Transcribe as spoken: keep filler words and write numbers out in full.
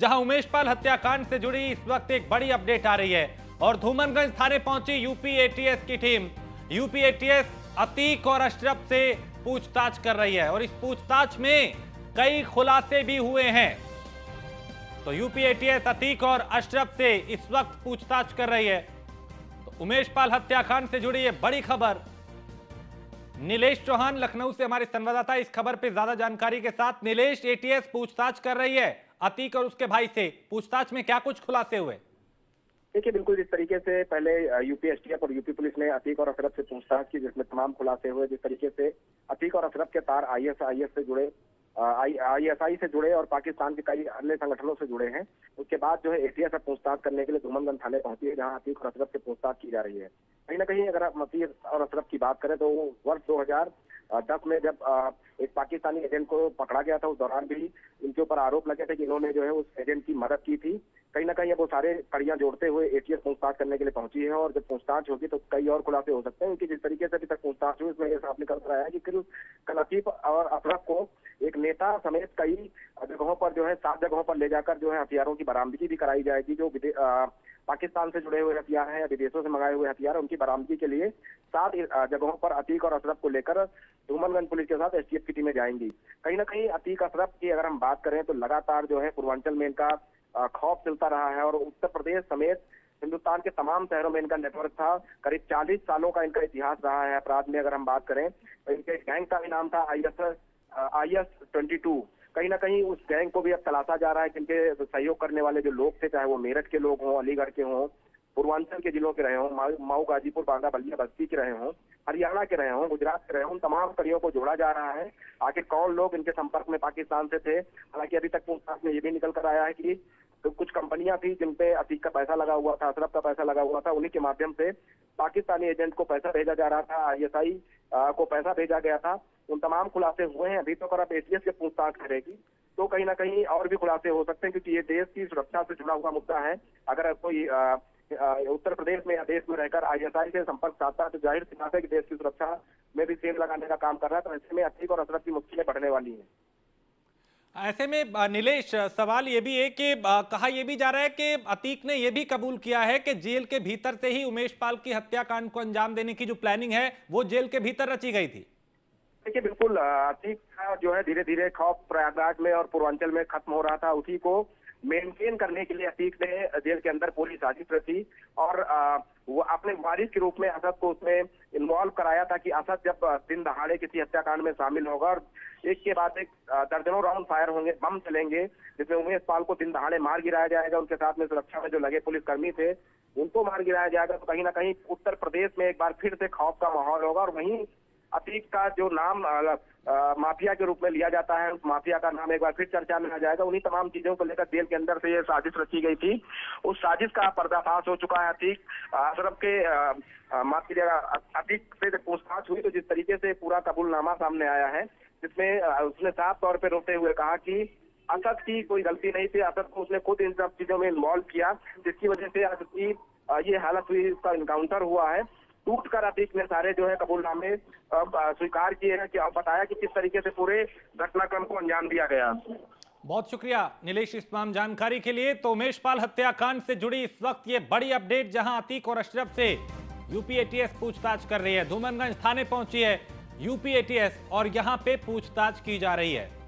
जहां उमेश पाल हत्याकांड से जुड़ी इस वक्त एक बड़ी अपडेट आ रही है। और धूमनगंज थाने पहुंची यूपीएटीएस की टीम। यूपीएटीएस अतीक और अशरफ से पूछताछ कर रही है और इस पूछताछ में कई खुलासे भी हुए हैं। तो यूपीएटीएस अतीक और अशरफ से इस वक्त पूछताछ कर रही है। तो उमेश पाल हत्याकांड से जुड़ी यह बड़ी खबर। निलेश चौहान लखनऊ से हमारे संवाददाता इस खबर पे ज्यादा जानकारी के साथ। निलेश, एटीएस पूछताछ कर रही है अतीक और उसके भाई से, पूछताछ में क्या कुछ खुलासे हुए? देखिए, बिल्कुल जिस तरीके से पहले यूपी एसटीएफ और यूपी पुलिस ने अतीक और अशरफ से पूछताछ की, जिसमें तमाम खुलासे हुए। जिस तरीके से अतीक और अशरफ के तार आई एस आई से जुड़े आई एस आई से जुड़े और पाकिस्तान के कई अन्य संगठनों से जुड़े हैं। उसके बाद जो है एटीएस पूछताछ करने के लिए धूमनगंज थाने पहुंची है, जहां अतीक और अशरफ से पूछताछ की जा रही है। कहीं ना कहीं अगर आप अतीक और अशरफ की बात करें तो वर्ष दो हज़ार दस में जब एक पाकिस्तानी एजेंट को पकड़ा गया था, उस दौरान भी इनके ऊपर आरोप लगे थे कि इन्होंने जो है उस एजेंट की मदद की थी। कहीं ना कहीं अब वो सारे कड़ियां जोड़ते हुए एटीएस पूछताछ करने के लिए पहुंची है। और जब पूछताछ होगी तो कई और खुलासे हो सकते हैं कि जिस तरीके से अभी तक पूछताछ हुई उसमें ये साफ निकल रहा है कि कल अतीक और अशरफ को एक नेता समेत कई जगहों पर जो है सात जगहों पर ले जाकर जो है हथियारों की बरामदगी भी कराई जाएगी। जो पाकिस्तान से जुड़े हुए हथियार हैं, विदेशों से मंगाए हुए हथियार, उनकी बरामदगी के लिए सात जगहों पर अतीक और अशरफ को लेकर धूमनगंज पुलिस के साथ एसटीएफ की टीमें जाएंगी। कहीं ना कहीं अतीक अशरफ की अगर हम बात करें तो लगातार जो है पूर्वांचल में इनका खौफ चलता रहा है और उत्तर प्रदेश समेत हिंदुस्तान के तमाम शहरों में इनका नेटवर्क था। करीब चालीस सालों का इनका इतिहास रहा है अपराध में। अगर हम बात करें तो इनके गैंग का भी नाम था I S I twenty two. कहीं ना कहीं उस गैंग को भी अब तलाशा जा रहा है, जिनके सहयोग करने वाले जो लोग थे, चाहे वो मेरठ के लोग हों, अलीगढ़ के हों, पूर्वांचल के जिलों के रहे हों, मऊ, गाजीपुर, बांदा, बलिया, बस्ती के रहे हों, हरियाणा के रहे हों, गुजरात के रहे हों, उन तमाम कड़ियों को जोड़ा जा रहा है। आखिर कौन लोग इनके संपर्क में पाकिस्तान से थे। हालांकि अभी तक पूछताछ में ये भी निकल कर आया है कि तो कुछ कंपनियां थी जिनपे अतीक का पैसा लगा हुआ था, अशरफ का पैसा लगा हुआ था, उन्हीं के माध्यम से पाकिस्तानी एजेंट को पैसा भेजा जा रहा था, आई एस आई को पैसा भेजा गया था। उन तमाम खुलासे हुए हैं अभी तो। अगर आप एटीएस से पूछताछ करेगी तो कहीं ना कहीं और भी खुलासे हो सकते हैं, क्योंकि ये देश की सुरक्षा से जुड़ा हुआ मुद्दा है। अगर कोई उत्तर प्रदेश में या देश में रहकर आईएसआई से संपर्क साधता है तो जाहिर सी बात है कि देश की सुरक्षा में भी सेल लगाने का काम कर रहा है। तो ऐसे में अतीक और अशरफ की मुश्किलें बढ़ने वाली हैं। ऐसे में निलेश, सवाल ये भी है कि कहा यह भी जा रहा है कि अतीक ने यह भी कबूल किया है कि जेल के भीतर से ही उमेश पाल की हत्याकांड को अंजाम देने की जो प्लानिंग है वो जेल के भीतर रची गई थी। देखिए, बिल्कुल अतीक का जो है धीरे धीरे खौफ प्रयागराज में और पूर्वांचल में खत्म हो रहा था। उसी को मेंटेन करने के लिए अतीक ने जेल के अंदर पूरी साजिश रची और आ, वो अपने वारिस के रूप में असद को उसमें इन्वॉल्व कराया था कि असद जब दिन दहाड़े किसी हत्याकांड में शामिल होगा और एक के बाद एक दर्जनों राउंड फायर होंगे, बम चलेंगे, जिसमें उमेश पाल को दिन दहाड़े मार गिराया जाएगा। उनके साथ में सुरक्षा में जो लगे पुलिसकर्मी थे उनको मार गिराया जाएगा। तो कहीं ना कहीं उत्तर प्रदेश में एक बार फिर से खौफ का माहौल होगा और वहीं अतीक का जो नाम आ, आ, माफिया के रूप में लिया जाता है, उस माफिया का नाम एक बार फिर चर्चा में आ जाएगा। उन्हीं तमाम चीजों को लेकर जेल के अंदर से ये साजिश रची गई थी। उस साजिश का पर्दाफाश हो चुका है। अतीक अशरफ के माफ कीजिएगा, अतीक से जब पूछताछ हुई तो जिस तरीके से पूरा कबूलनामा सामने आया है, जिसमें उसने साफ तौर पर रोते हुए कहा कि असद की कोई गलती नहीं थी, असद को उसने खुद इन सब चीजों में इन्वॉल्व किया, जिसकी वजह से असद की ये हालत हुई, उसका इनकाउंटर हुआ है। टूट कर अतीक ने सारे जो है कबूलनामे स्वीकार किए हैं कि अब बताया कि किस तरीके से पूरे घटनाक्रम को अंजाम दिया गया। बहुत शुक्रिया नीलेश इस तमाम जानकारी के लिए। तो उमेश पाल हत्याकांड से जुड़ी इस वक्त ये बड़ी अपडेट, जहां अतीक और अशरफ से यूपीएटीएस पूछताछ कर रही है। धूमनगंज थाने पहुंची है यूपीएटीएस और यहाँ पे पूछताछ की जा रही है।